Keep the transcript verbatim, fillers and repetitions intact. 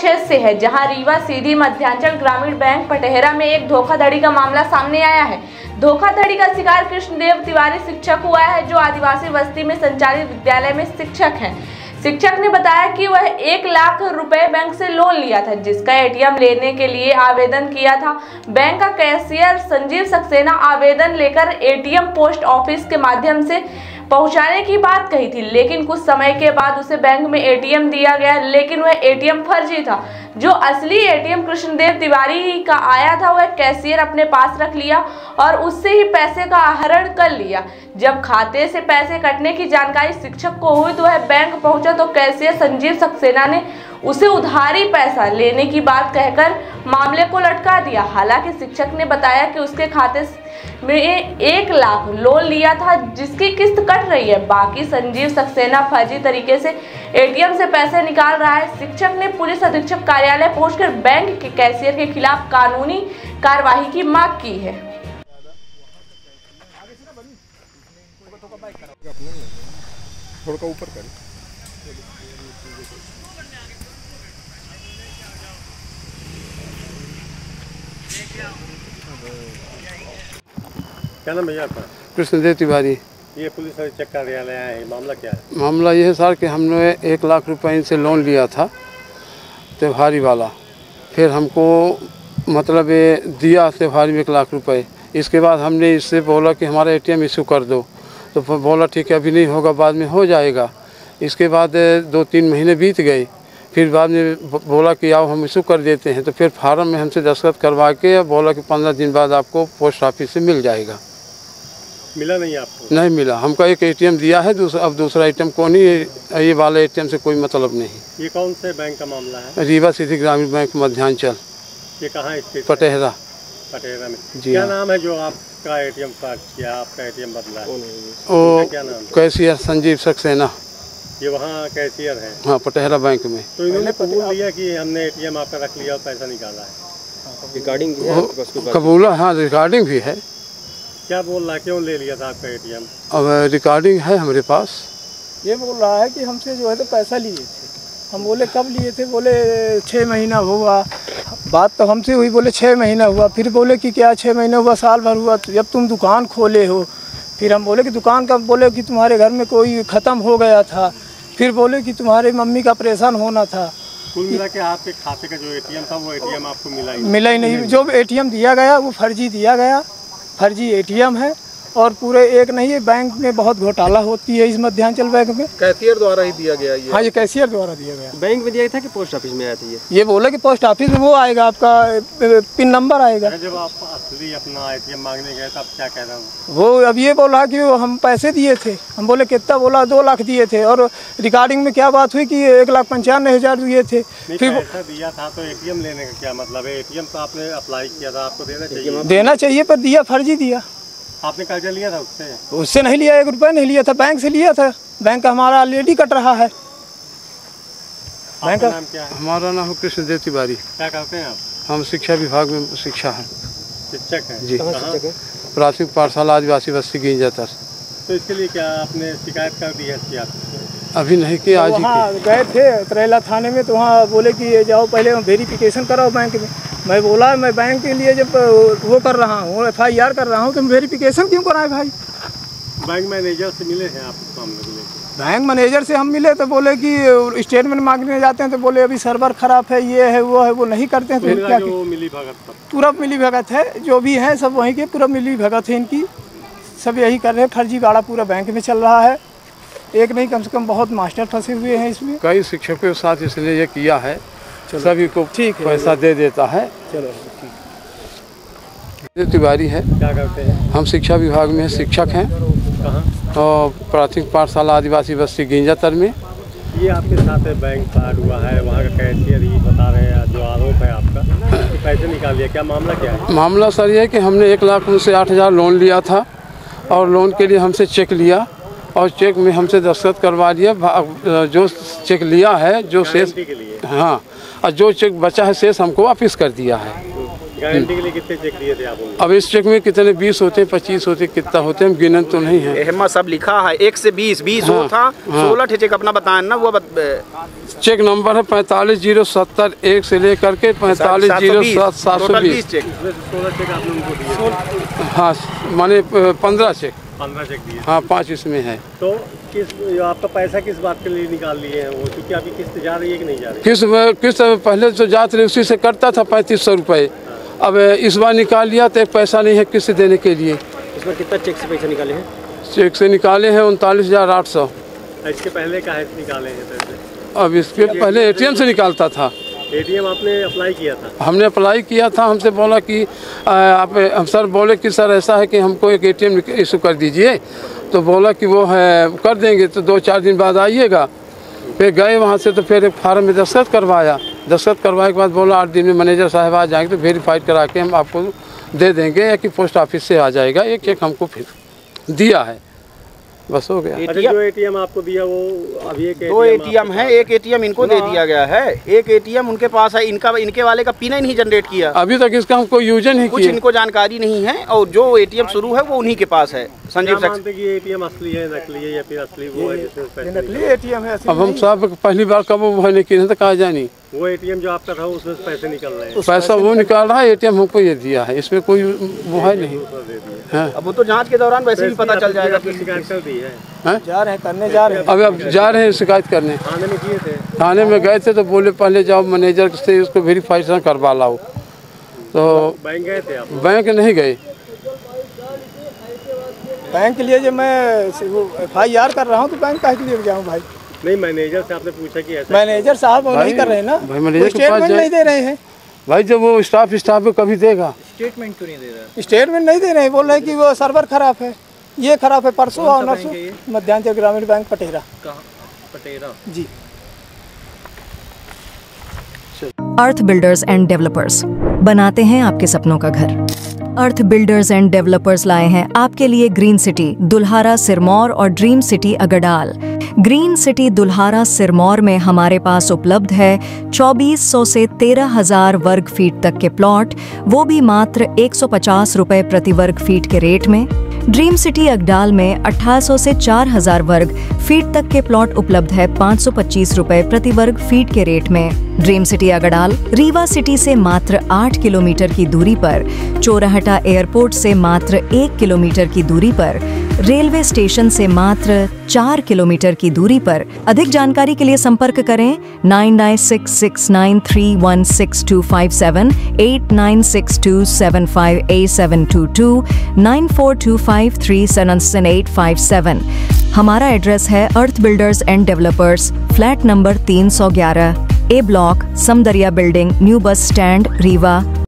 छह से है, जहां रीवा सीधी मध्यांचल ग्रामीण बैंक पटेहरा में एक धोखाधड़ी का मामला सामने आया है। धोखाधड़ी का शिकार कृष्णदेव तिवारी शिक्षक हुआ है, जो आदिवासी बस्ती में संचालित विद्यालय में शिक्षक हैं। शिक्षक ने बताया कि वह एक लाख रुपए बैंक से लोन लिया था, जिसका एटीएम लेने के लिए आवेदन किया था। बैंक का कैशियर संजीव सक्सेना आवेदन लेकर एटीएम पोस्ट ऑफिस के माध्यम से पहुंचाने की बात कही थी, लेकिन कुछ समय के बाद उसे बैंक में एटीएम दिया गया, लेकिन वह एटीएम फर्जी था। जो असली एटीएम कृष्णदेव तिवारी का आया था, वह कैशियर अपने पास रख लिया और उससे ही पैसे का आहरण कर लिया। जब खाते से पैसे कटने की जानकारी शिक्षक को हुई तो वह बैंक पहुंचा तो कैशियर संजीव सक्सेना ने उसे उधारी पैसा लेने की बात कहकर मामले को लटका दिया। हालांकि शिक्षक ने बताया कि उसके खाते में एक लाख लोन लिया था, जिसकी किस्त कट रही है, बाकी संजीव सक्सेना फर्जी तरीके से एटीएम से पैसे निकाल रहा है। शिक्षक ने पुलिस अधीक्षक कार्यालय पहुंचकर बैंक के कैशियर के खिलाफ कानूनी कार्रवाई की मांग की है। क्या नाम है आपका? कृष्णदेव तिवारी। ये पुलिस अधीक्षक कार्यालय है, मामला क्या है? मामला ये है सर कि हमने एक लाख रुपये इनसे लोन लिया था त्योहारी वाला, फिर हमको मतलब दिया त्योहारी में एक लाख रुपये। इसके बाद हमने इससे बोला कि हमारा एटीएम इशू कर दो, तो बोला ठीक है अभी नहीं होगा, बाद में हो जाएगा। इसके बाद दो तीन महीने बीत गए, फिर बाद में बोला कि आओ हम इशू कर देते हैं, तो फिर फार्म में हमसे दस्तखत करवा के बोला कि पंद्रह दिन बाद आपको पोस्ट ऑफिस से मिल जाएगा। मिला नहीं आपको? नहीं मिला, हमका एक एटीएम दिया है, दूसरा अब दूसरा एटीएम कौन ही, ये वाला एटीएम से कोई मतलब नहीं। ये कौन से बैंक का मामला है? रीवा सिटी ग्रामीण बैंक मध्यांचल। ये कहाँ स्थित? पटेहरा। पटेहरा में। जी। क्या नाम है जो आपका एटीएम कार्ड किया, आपका एटीएम बदला? ओ कैशियर संजीव सक्सेना। ये वहाँ कैशियर है? हाँ, पटेहरा बैंक में। तो इन्होंने कबूल लिया कि हमने एटीएम आपका रख लिया और पैसा निकाला है? रिकॉर्डिंग कबूला? हाँ रिकॉर्डिंग भी है। क्या बोल रहा है, क्यों ले लिया था आपका एटीएम? अब रिकॉर्डिंग है हमारे पास। ये बोल रहा है कि हमसे जो है तो पैसा लिए थे। हम बोले कब लिए थे? बोले छः महीना हुआ। बात तो हमसे हुई, बोले छः महीना हुआ। फिर बोले कि क्या छः महीना हुआ, साल भर हुआ, जब तुम दुकान खोले हो। फिर हम बोले कि दुकान का, बोले कि तुम्हारे घर में कोई ख़त्म हो गया था। फिर बोले कि तुम्हारे मम्मी का परेशान होना था। कुल मिला के आपके खाते का जो एटीएम था वो एटीएम आपको मिला ही मिला ही नहीं, नहीं। जो एटीएम दिया गया वो फर्जी दिया गया, फर्जी एटीएम है। और पूरे एक नहीं, बैंक में बहुत घोटाला होती है इस मध्यांचल बैंक में। कैशियर द्वारा ही दिया गया ये? हाँ, ये कैशियर द्वारा दिया गया। बैंक में दिया था कि पोस्ट ऑफिस में आया था? ये ये बोला कि पोस्ट ऑफिस में वो आएगा, आपका पिन नंबर आएगा। जब आप असली अपना एटीएम मांगने गए तब क्या कह रहा हूँ वो? अब ये बोला कि हम पैसे दिए थे। हम बोले कितना? बोला दो लाख दिए थे। और रिकॉर्डिंग में क्या बात हुई कि एक लाख पंचानवे हज़ार दिए थे। फिर दिया था तो एटीएम लेने का क्या मतलब है? एटीएम तो आपने अप्लाई किया था, आपको देना चाहिए। देना चाहिए पर दिया फर्जी दिया। आपने कर्जा लिया था उससे? उससे नहीं लिया, एक रुपया नहीं लिया था, बैंक से लिया था। बैंक का हमारा ऑलरेडी कट रहा है। बैंक का नाम क्या है? हमारा नाम कृष्णदेव तिवारी। क्या करते हैं आप? हम शिक्षा विभाग में शिक्षा है, शिक्षक हैं। जी, प्राथमिक पाठशाला आदिवासी बस्ती गिंजातर। तो इसके लिए क्या आपने शिकायत कर दी है इसकी? आप अभी नहीं कि आज ही गए थे तरेला थाने में, तो वहाँ बोले कि जाओ पहले वेरिफिकेशन कराओ बैंक में। मैं बोला मैं बैंक के लिए जब वो कर रहा हूँ, एफ आई आर कर रहा हूँ, तो वेरिफिकेशन क्यों कराए भाई? बैंक मैनेजर से मिले हैं आप मामले को लेकर? बैंक मैनेजर से हम मिले तो बोले कि स्टेटमेंट मांगने जाते हैं तो बोले अभी सर्वर खराब है, ये है, वो है, वो नहीं करते हैं। फिर क्या मिली भगत? पूरा मिली भगत है, जो भी है सब वहीं के पूरा मिली भगत है इनकी, सब यही कर रहे हैं। फर्जीवाड़ा पूरा बैंक में चल रहा है, एक नहीं कम से कम बहुत मास्टर फंसे हुए हैं इसमें। कई शिक्षकों के साथ इसने ये किया है, सभी को पैसा दे देता है। चलो, तिवारी है। क्या करते हैं? हम शिक्षा विभाग में शिक्षक हैं। कहाँ? और प्राथमिक पाठशाला आदिवासी बस्ती गिंजातर में। ये आपके साथ बैंक कार्ड हुआ है, वहाँ का कैशियर ही बता रहे हैं जो आरोप है आपका कि पैसे निकाल लिया, क्या मामला क्या है? मामला सर ये है कि हमने एक लाख उनसे आठ हज़ार लोन लिया था और लोन के लिए हमसे चेक लिया और चेक में हमसे दस्तखत करवा लिया। जो चेक लिया है, जो शेष, हाँ, और जो चेक बचा है शेष हमको वापस कर दिया है। गारंटी के लिए कितने चेक दिए थे आप? अब इस चेक में कितने बीस होते हैं, पच्चीस होते हैं, कितना होते हैं, गिनन तो नहीं है। एहमा सब लिखा है एक से बीस बीस हाँ, था हाँ। सोलह ठे चेक अपना बताए ना, वो बत... चेक नंबर है पैंतालीस जीरो सत्तर एक से लेकर के पैंतालीस जीरो सात सात सौ बीस। हाँ माने पंद्रह चेक पंद्रह चेक दिए। हाँ पाँच इसमें है। तो किस आपका पैसा किस बात के लिए निकाल लिए हैं वो? क्योंकि अभी किस्त जा रही है कि नहीं जा रही? किस किस्त पहले जो जात रही उसी से करता था पैंतीस सौ रुपये, अब इस बार निकाल लिया तो पैसा नहीं है किस्त देने के लिए। इस बार कितना चेक से पैसा निकाले हैं? चेक से निकाले हैं उनतालीस हज़ार आठ सौ। इसके पहले कहाँ निकाले हैं पैसे? अब इसके पहले ए टी एम से निकालता था। ए टी एम आपने अप्लाई किया था? हमने अप्लाई किया था, हमसे बोला कि आप हम सर बोले कि सर ऐसा है कि हमको एक ए टी एम इशू कर दीजिए, तो बोला कि वो है कर देंगे तो दो चार दिन बाद आइएगा। फिर गए वहाँ से तो फिर एक फार्म में दस्तखत करवाया, दस्तखत करवाए के बाद बोला आठ दिन में मैनेजर साहब आ जाएंगे तो वेरीफाइड करा के हम आपको दे देंगे या कि पोस्ट ऑफिस से आ जाएगा। एक चेक हमको फिर दिया है, बस हो गया। अच्छा जो एटीएम आपको दिया वो अभी एक दो एटीएम है, एक एटीएम इनको दे दिया गया है, एक एटीएम उनके पास है, इनका इनके वाले का पिन नहीं जनरेट किया अभी तक, इसका हमको यूजर नहीं कुछ इनको जानकारी नहीं है। और जो एटीएम शुरू है वो उन्हीं के पास है। संजीव सक्सेना की एटीएम असली है नकली है या फिर असली वो है? नकली एटीएम है। अब हम साहब पहली बार कब भरने की कहा जानी, वो एटीएम जो आपका था उसमें पैसे निकल रहे हैं, पैसा वो निकाल रहा है, एटीएम हमको ये दिया है, इसमें कोई वो है नहीं। हाँ। अब वो तो जांच के दौरान वैसे भी पता चल जाएगा। शिकायत कर दी है, है? जा रहे हैं करने जा रहे हैं अब अब जा रहे हैं शिकायत करने। थाने में किए थे, थाने में गए थे तो बोले पहले जाओ मैनेजर से इसको वेरीफाइशन करवा लाओ। तो बैंक गए थे आप? बैंक नहीं गए, बैंक के लिए जो मैं एफ आई आर कर रहा हूँ तो बैंक के लिए जाऊँ भाई? नहीं मैनेजर से आपने पूछा कि ऐसा? मैनेजर साहब वो नहीं कर रहे ना, स्टेटमेंट नहीं दे रहे हैं भाई। जब वो स्टाफ स्टाफ को कभी देगा स्टेटमेंट क्यों नहीं दे रहा? स्टेटमेंट नहीं दे रहे, बोल रहे कि वो सर्वर खराब है, ये खराब है। परसों ऑनर मध्यांचल ग्रामीण बैंक पटेहरा। कहाँ? Patehra ji. Earth builders and developers बनाते हैं आपके सपनों का घर। अर्थ बिल्डर्स एंड डेवलपर्स लाए हैं आपके लिए ग्रीन सिटी दुल्हारा सिरमौर और dream city Agdal. Green city Dulhara Sirmaur में हमारे पास उपलब्ध है चौबीस सौ से तेरह हज़ार वर्ग फीट तक के प्लॉट, वो भी मात्र एक सौ पचास रुपए प्रति वर्ग फीट के रेट में। ड्रीम सिटी अगड़ाल में अठारह सौ से चार हज़ार वर्ग फीट तक के प्लॉट उपलब्ध है पाँच सौ पच्चीस रुपए प्रति वर्ग फीट के रेट में। Dream city Agdal Rewa city से मात्र आठ किलोमीटर की दूरी पर, चोरहटा एयरपोर्ट से मात्र एक किलोमीटर की दूरी पर, रेलवे स्टेशन से मात्र चार किलोमीटर की दूरी पर। अधिक जानकारी के लिए संपर्क करें nine nine six six nine three one six two five seven, eight nine six two seven five eight seven two two, nine four two five three seven eight five seven. हमारा एड्रेस है Earth builders and developers, flat number तीन सौ ग्यारह, A block, Samdariya building, new bus stand, Rewa.